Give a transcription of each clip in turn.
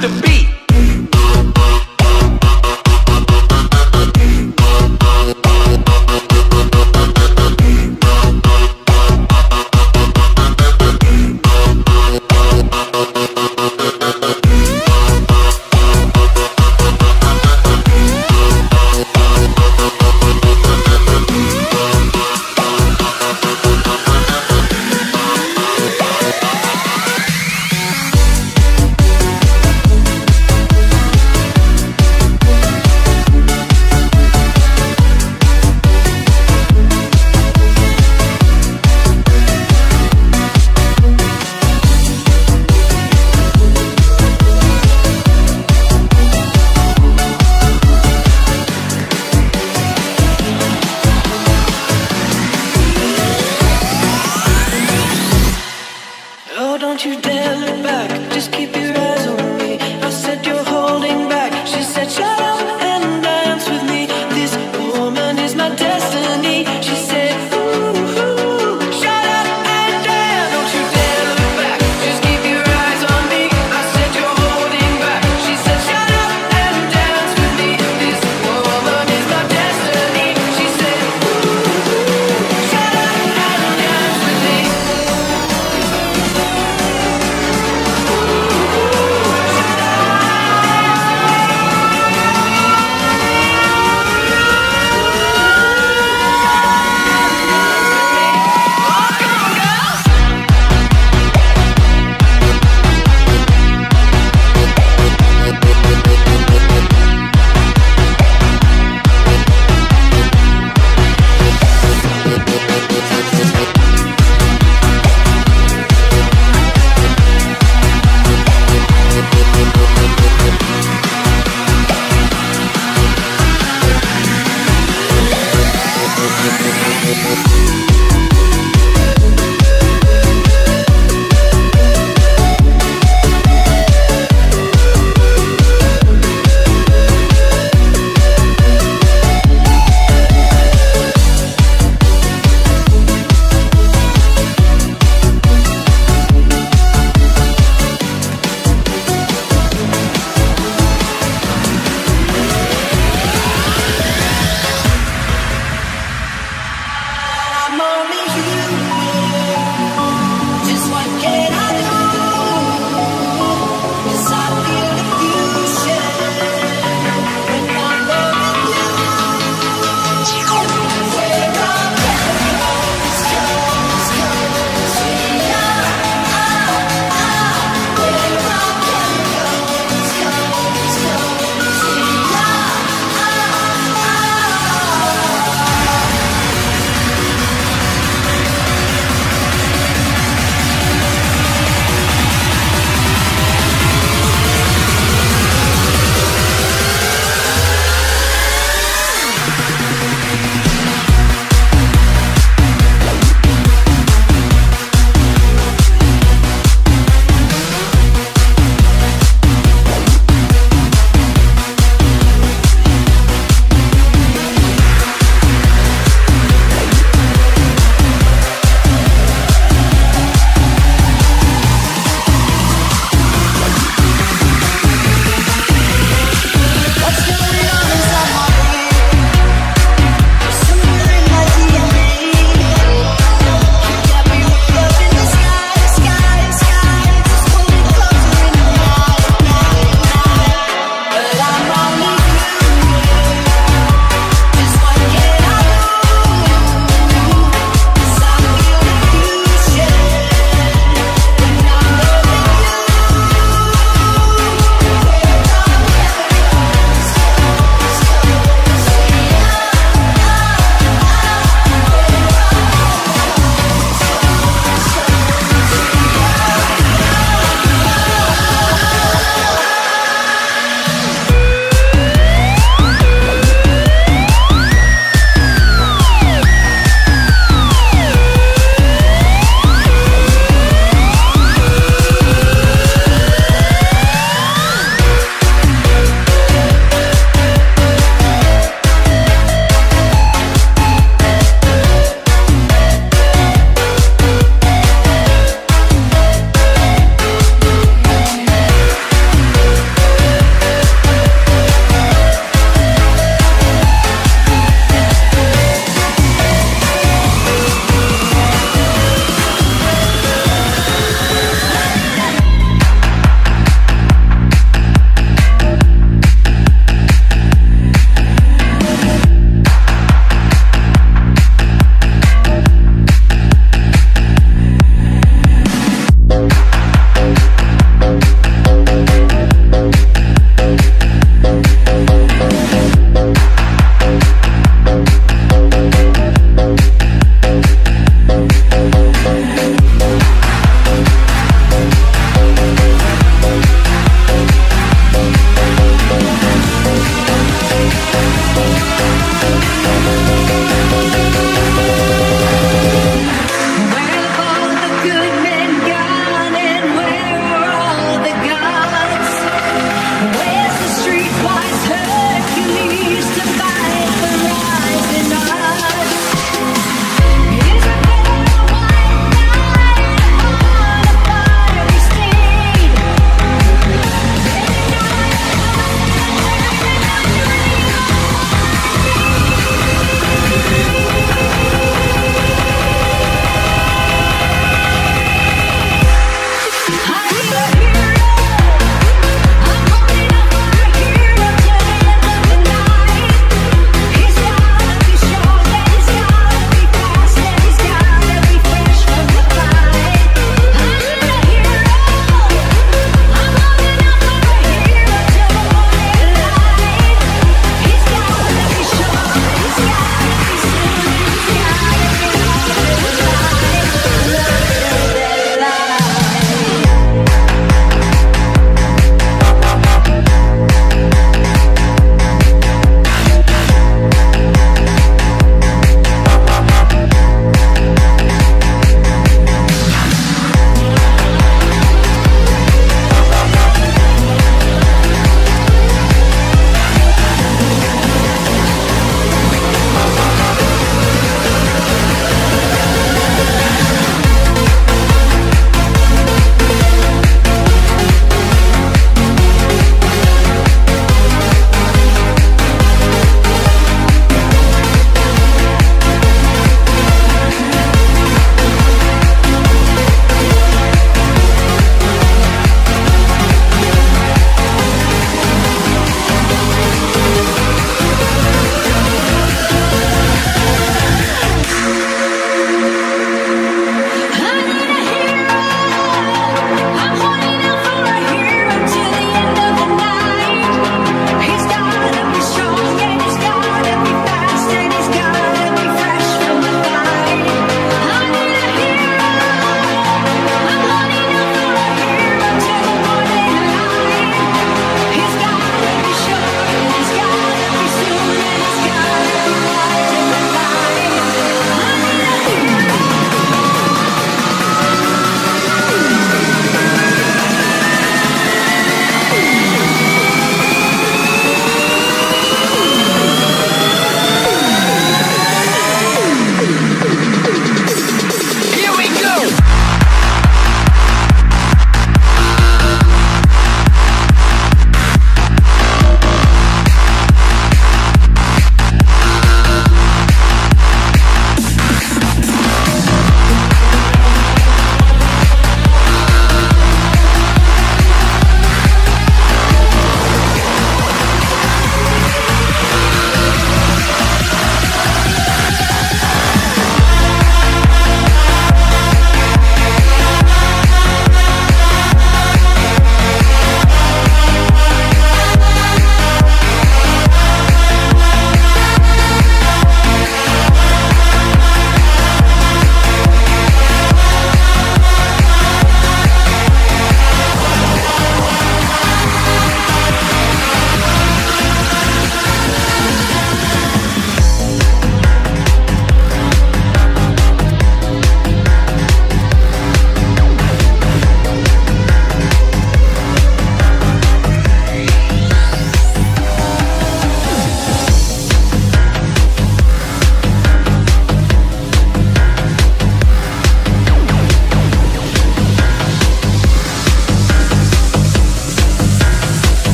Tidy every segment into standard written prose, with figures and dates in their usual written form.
drop the beat.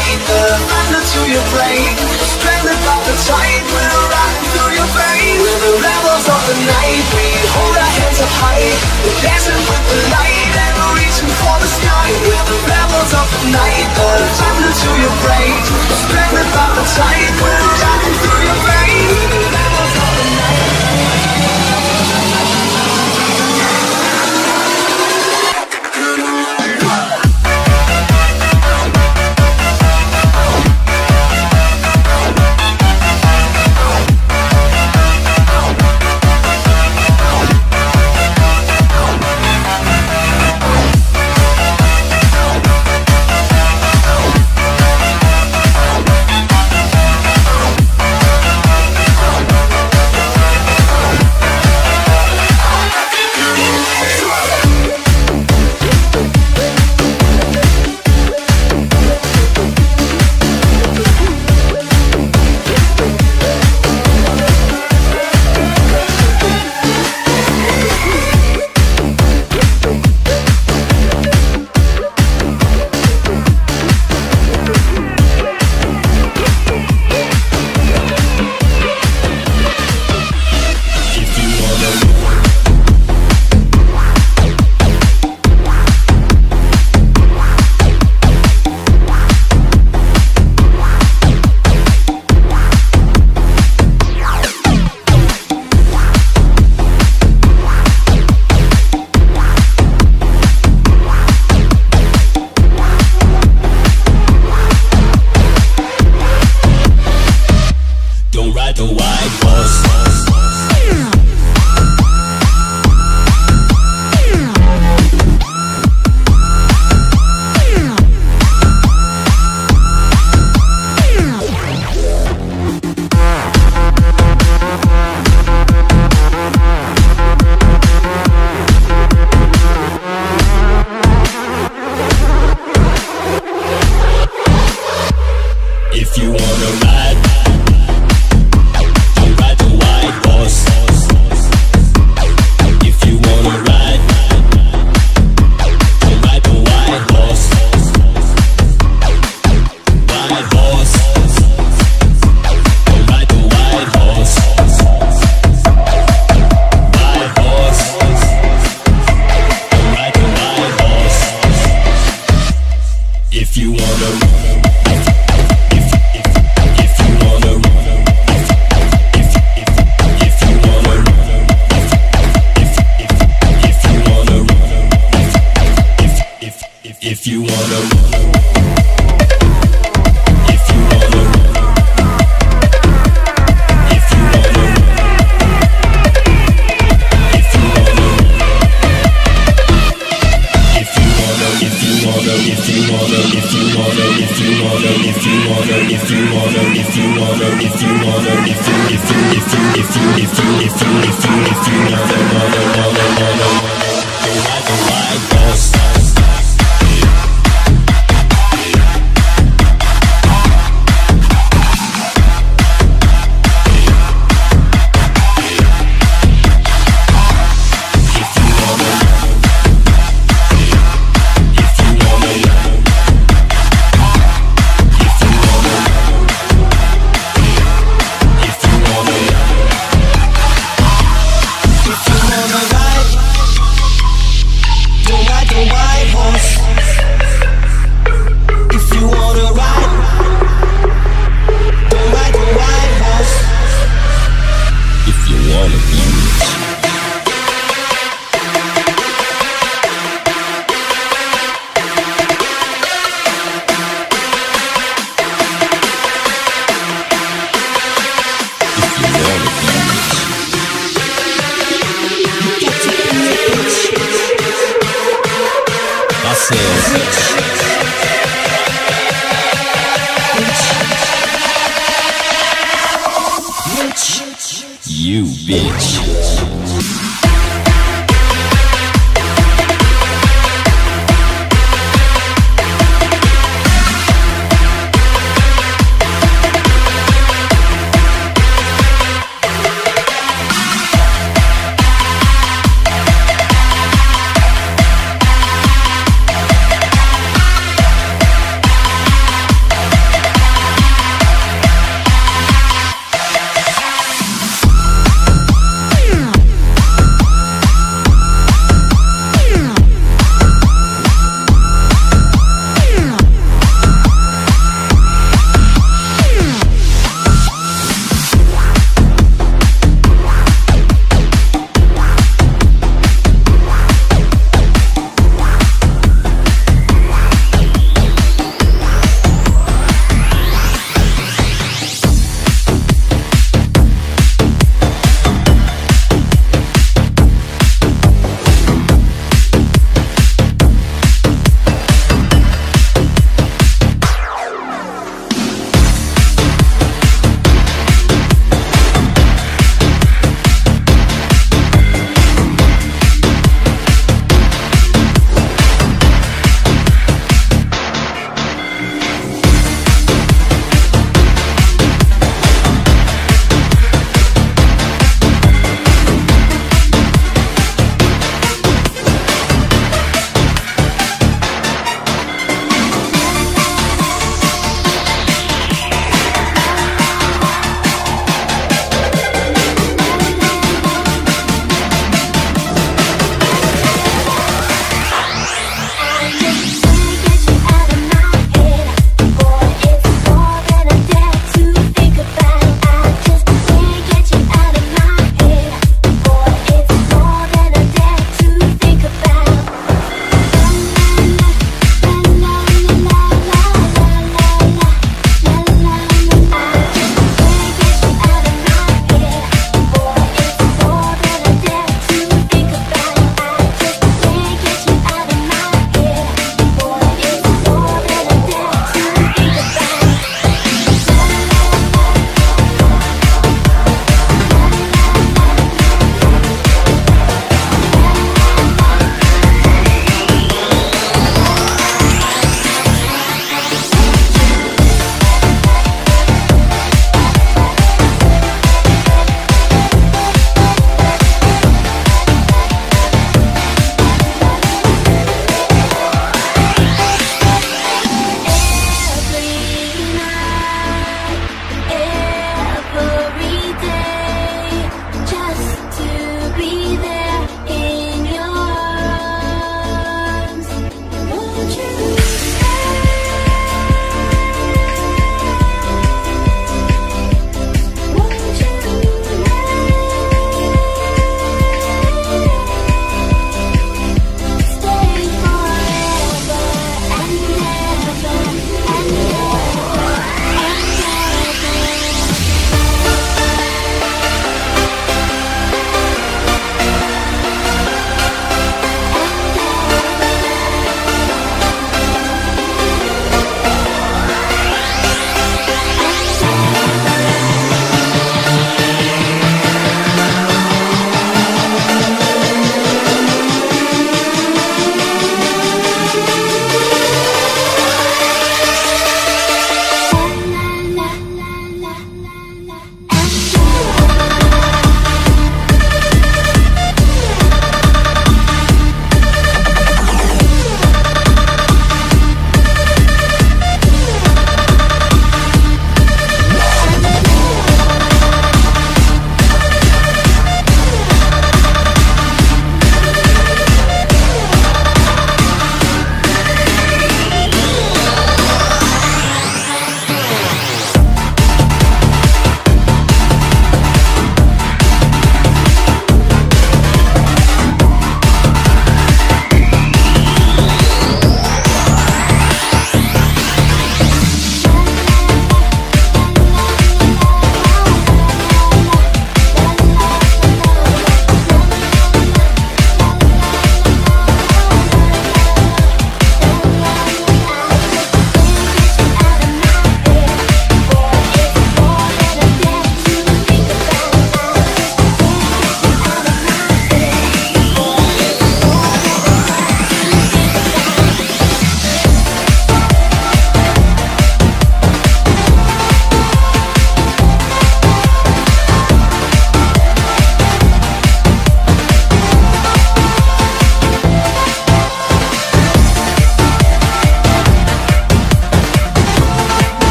fade, the thunder to your brain. Stranded by the tide, we're riding through your veins. We're the rebels of the night, we hold our hands up high. We're dancing with the light and we're reaching for the sky. We're the rebels of the night, the thunder to your brain. Stranded by the tide, we're riding through your veins. We're the rebels of the night.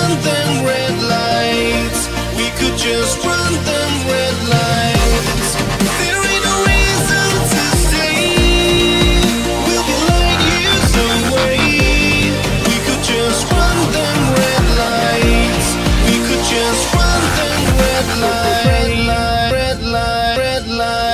run them red lights. We could just run them red lights. There ain't no reason to stay. We'll be light years away. We could just run them red lights. We could just run them red lights. Red light, red light, red light.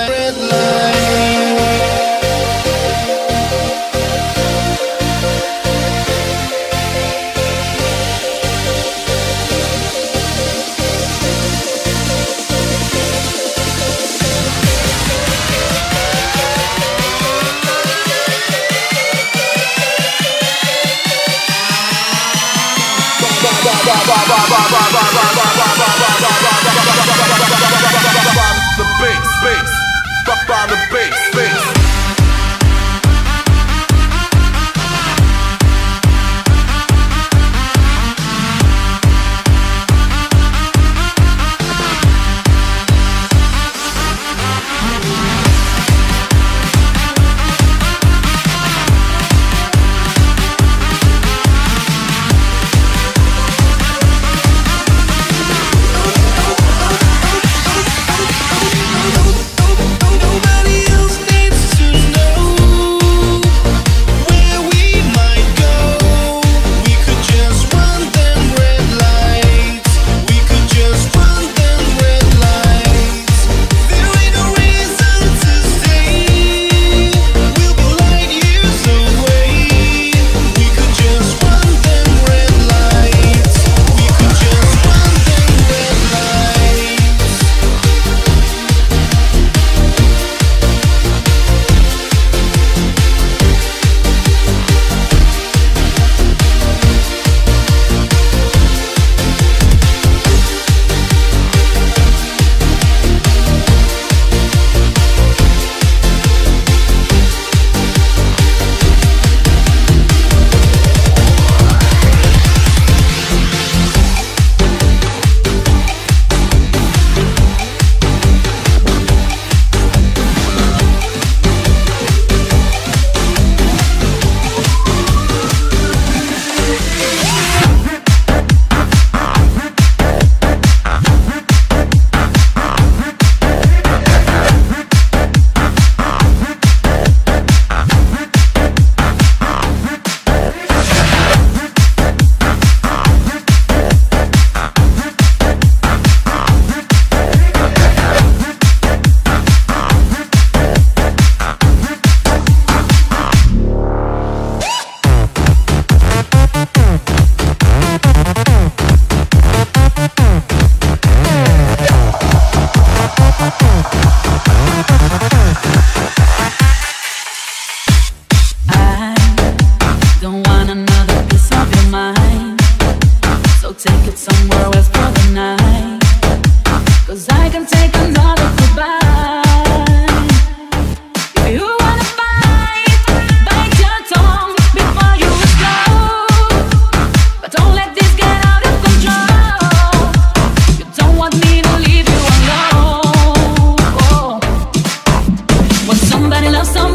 Somebody love somebody.